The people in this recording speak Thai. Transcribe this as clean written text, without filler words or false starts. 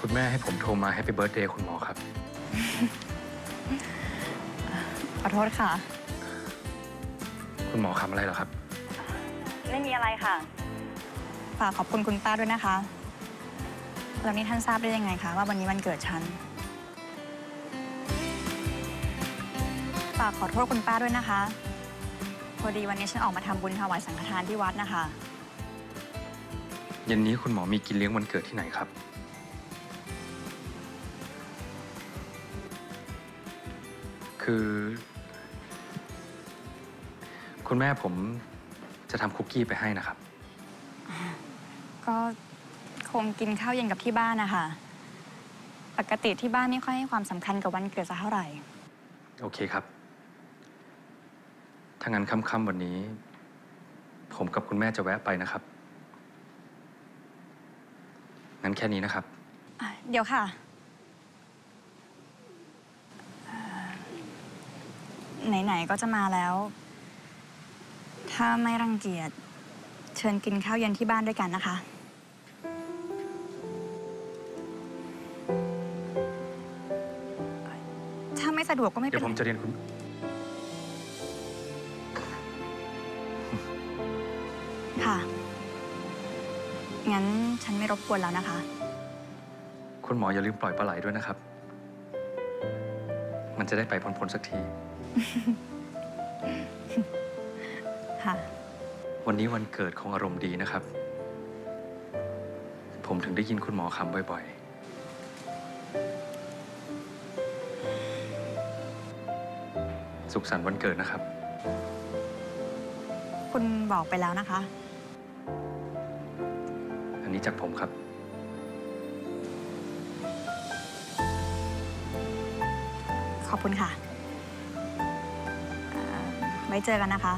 คุณแม่ให้ผมโทรมาให้ไปเบิร์ธเดย์คุณหมอครับขอโทษค่ะคุณหมอคำอะไรเหรอครับไม่มีอะไรค่ะฝากขอบคุณคุณป้าด้วยนะคะแล้วนี่ท่านทราบได้ยังไงคะว่าวันนี้วันเกิดฉันฝากขอโทษคุณป้าด้วยนะคะพอดีวันนี้ฉันออกมาทำบุญถวายสังฆทานที่วัดนะคะเย็นนี้คุณหมอมีกินเลี้ยงวันเกิดที่ไหนครับคือคุณแม่ผมจะทำคุกกี้ไปให้นะครับก็คงกินข้าวเย็นกับที่บ้านนะคะปกติที่บ้านไม่ค่อยให้ความสำคัญกับวันเกิดสักเท่าไหร่โอเคครับถ้างั้นค่ำๆวันนี้ผมกับคุณแม่จะแวะไปนะครับงั้นแค่นี้นะครับเดี๋ยวค่ะไหนๆก็จะมาแล้วถ้าไม่รังเกียจเชิญกินข้าวเย็นที่บ้านด้วยกันนะคะถ้าไม่สะดวกก็ไม่เป็นไรเดี๋ยวผมจะเรียนคุณค่ะงั้นฉันไม่รบกวนแล้วนะคะคุณหมออย่าลืมปล่อยปลาไหลด้วยนะครับมันจะได้ไปพ้นๆสักทีวันนี้วันเกิดคงอารมณ์ดีนะครับผมถึงได้ยินคุณหมอคำบ่อยๆสุขสันต์วันเกิดนะครับคุณบอกไปแล้วนะคะอันนี้จากผมครับขอบคุณค่ะไว้เจอกันนะคะ